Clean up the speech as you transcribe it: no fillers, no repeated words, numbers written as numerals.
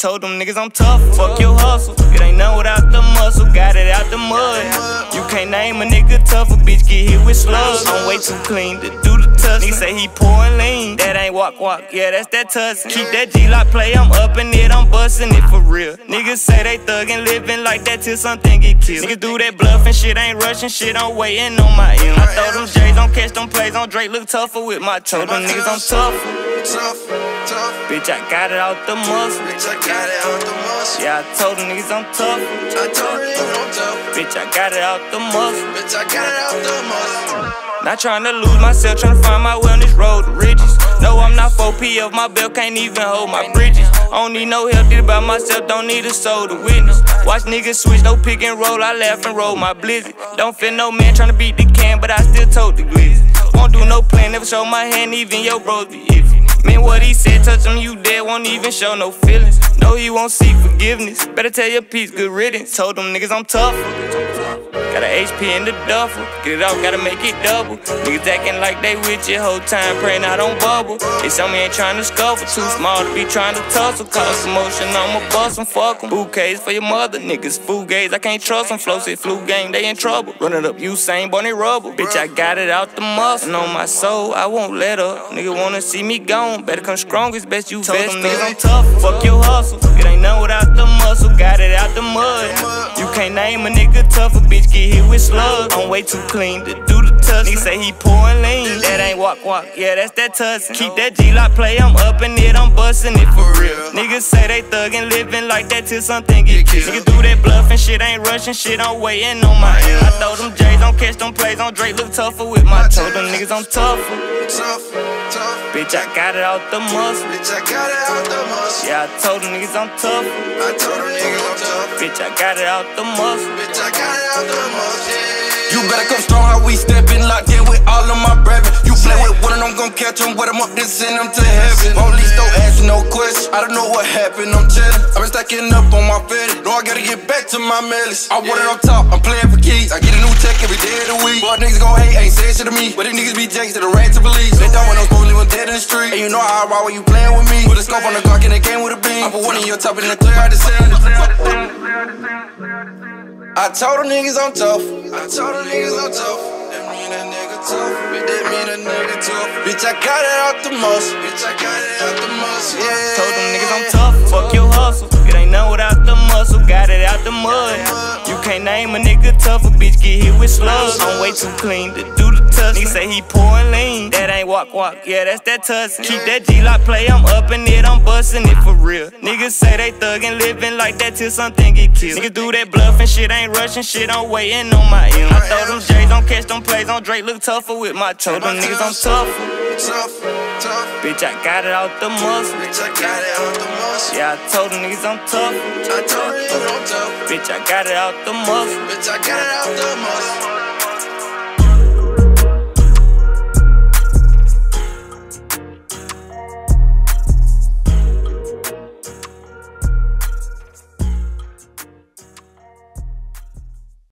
Told them niggas I'm tough, fuck your hustle. It ain't nothing without the muscle, got it out the mud. You can't name a nigga tougher, bitch get hit with slugs. I'm way too clean to do the tussling. He say he pouring lean, that ain't walk, yeah that's that tussling. Keep that G-lock play, I'm up in it, I'm busting it for real. Niggas say they thuggin', living like that till something get killed. Niggas do that bluffin' shit, ain't rushing shit, I'm waiting on my M. I throw them J's, don't catch them plays on Drake, look tougher with my toe. Them niggas I'm tougher. Bitch, I got it out the muscle. Yeah, I told them niggas I'm tough. Bitch, I got it out the muscle. Not tryna lose myself, tryna find my way on this road to riches. No, I'm not 4P of my belt, can't even hold my bridges. I don't need no help, did it by myself, don't need a soul to witness. Watch niggas switch, no pick and roll, I laugh and roll my blizzard. Don't feel no man tryna beat the can, but I still told the glizzy. Won't do no plan, never show my hand, even your bros be iffy. Man, what he said, touch him, you dead, won't even show no feelings. No, he won't seek forgiveness. Better tell your peace, good riddance. Told them niggas I'm tough. Got an HP in the duffel. Get it off, gotta make it double. Niggas acting like they with you, whole time praying I don't bubble. It's on me, ain't trying to scuffle. Too small to be trying to tussle. Cause emotion, I'ma bust em, fuck em. Bouquets for your mother, niggas. Food gaze, I can't trust them. Flow said flu game, they in trouble. Run it up, Usain, Bunny Rubble. Bitch, I got it out the muscle. And on my soul, I won't let up. Nigga wanna see me gone. Better come strong, it's best you told them niggas I'm tough. Fuck your hustle, it ain't nothing without the muscle. Got it out the mud. You can't name a nigga tougher, bitch get hit with slugs. I'm way too clean to do the tussling. Nigga say he pouring lean, that ain't walk, yeah that's that tussling. Keep that G-lock play, I'm up in it, I'm busting it for real. Niggas say they thuggin', living like that till something get killed. Niggas do that bluffin' shit, ain't rushing shit, I'm waiting on my end. I throw them J's, don't catch them plays on Drake, look tougher with my toe. Them niggas I'm tougher. Bitch, I got it out the muscle. Yeah, I told them niggas I'm tough. Bitch, I got it out the muscle. You better come strong, how we steppin', locked in with all of my brethren. You play with one and I'm gon' catch them, wet them up, then send them to heaven. Police don't ask no question, I don't know what happened, I'm chillin'. I been stacking up on my fitted, no, I gotta get back to my millies. I want it on top, I'm playin' for keys, I get a new check every day of the week. Boy, niggas gon' hate, ain't saying shit to me, but these niggas be janks to the rats and police. They don't want no smoke, leave them dead in the street, and you know how I ride when you playin' with me. Put a scope on the Glock and it came with a beam. I put one in your top and then I clear out the sand. I told them niggas I'm tough. I told them niggas I'm tough. That mean a nigga tough. That mean a nigga tough. Bitch, I got it out the muscle. Bitch, I got it out the muscle. Yeah. Told them niggas I'm tough. Fuck your hustle. It ain't nothing without the muscle. Got it out the mud. You can't name a nigga tougher. Bitch, get hit with slugs. I'm way too clean to do the tussling. Nigga say he pouring lean. That ain't walk, yeah that's that tussling. Keep that G-lock play, I'm up in it, I'm busting it for real. Niggas say they thuggin', living like that till something get killed. Niggas do that bluffin' shit, ain't rushing shit, I'm waiting on my M. I throw them J's, don't catch them plays on Drake, look tougher with my toe. Them niggas I'm tough. Bitch, I got it out the muscle. Yeah, I told them niggas I'm tough. Bitch, I got it out the muscle.